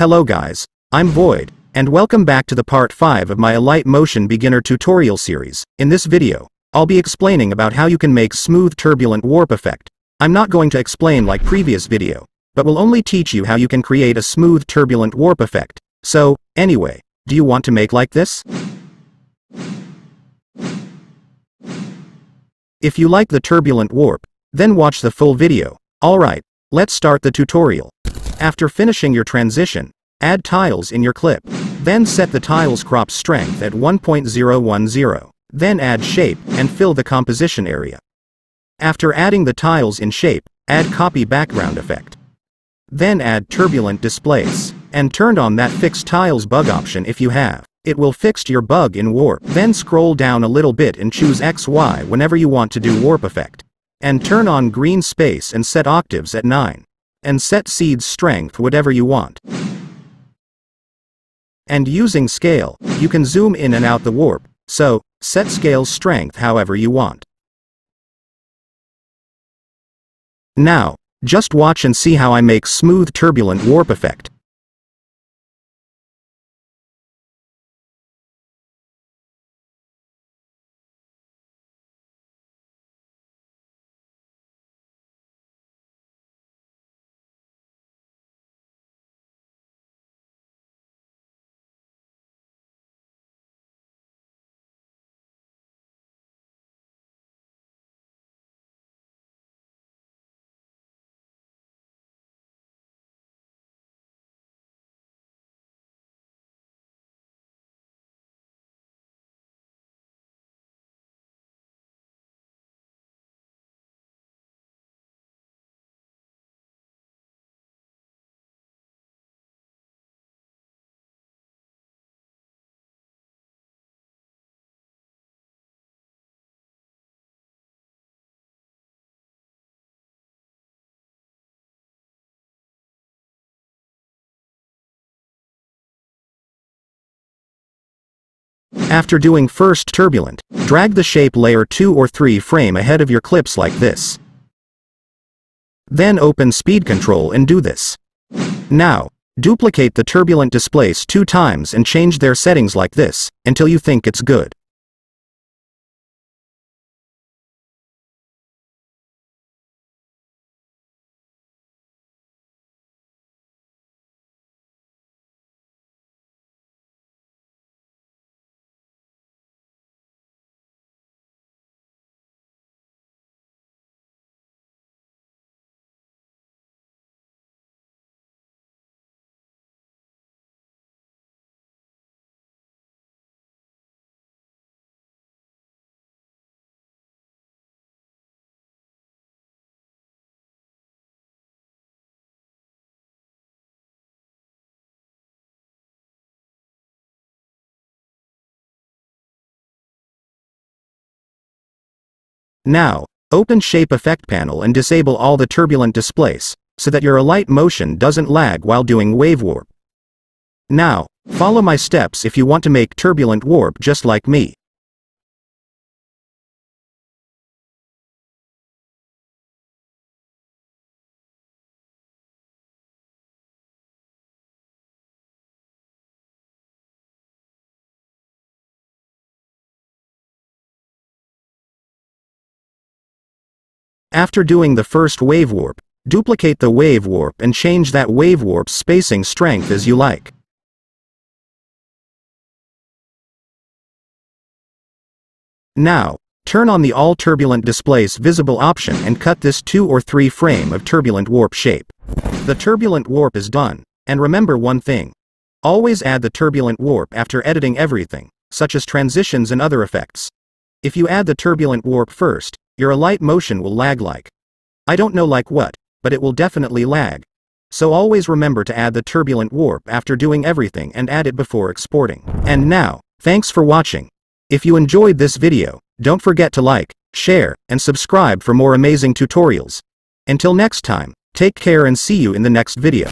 Hello guys, I'm Void, and welcome back to the part 5 of my Alight Motion beginner tutorial series. In this video, I'll be explaining about how you can make smooth turbulent warp effect. I'm not going to explain like previous video, but will only teach you how you can create a smooth turbulent warp effect. So, anyway, do you want to make like this? If you like the turbulent warp, then watch the full video. Alright, let's start the tutorial. After finishing your transition, add tiles in your clip. Then set the tiles crop strength at 1.010. Then add shape and fill the composition area. After adding the tiles in shape, add copy background effect. Then add turbulent displace, and turn on that fix tiles bug option if you have. It will fix your bug in warp. Then scroll down a little bit and choose XY whenever you want to do warp effect. And turn on green space and set octaves at 9. And set seed strength whatever you want. And using scale, you can zoom in and out the warp, so, set scale strength however you want. Now, just watch and see how I make smooth turbulent warp effect. After doing first turbulent, drag the shape layer 2 or 3 frame ahead of your clips like this. Then open speed control and do this. Now, duplicate the turbulent displace 2 times and change their settings like this, until you think it's good. Now, open Shape Effect Panel and disable all the turbulent displace, so that your Alight Motion doesn't lag while doing wave warp. Now, follow my steps if you want to make turbulent warp just like me. After doing the first wave warp, duplicate the wave warp and change that wave warp's spacing strength as you like. Now, turn on the All Turbulent Displace Visible option and cut this 2 or 3 frame of turbulent warp shape. The turbulent warp is done, and remember one thing. Always add the turbulent warp after editing everything, such as transitions and other effects. If you add the turbulent warp first, your Alight Motion will lag like. I don't know like what, but it will definitely lag. So always remember to add the turbulent warp after doing everything and add it before exporting. And now, thanks for watching. If you enjoyed this video, don't forget to like, share, and subscribe for more amazing tutorials. Until next time, take care and see you in the next video.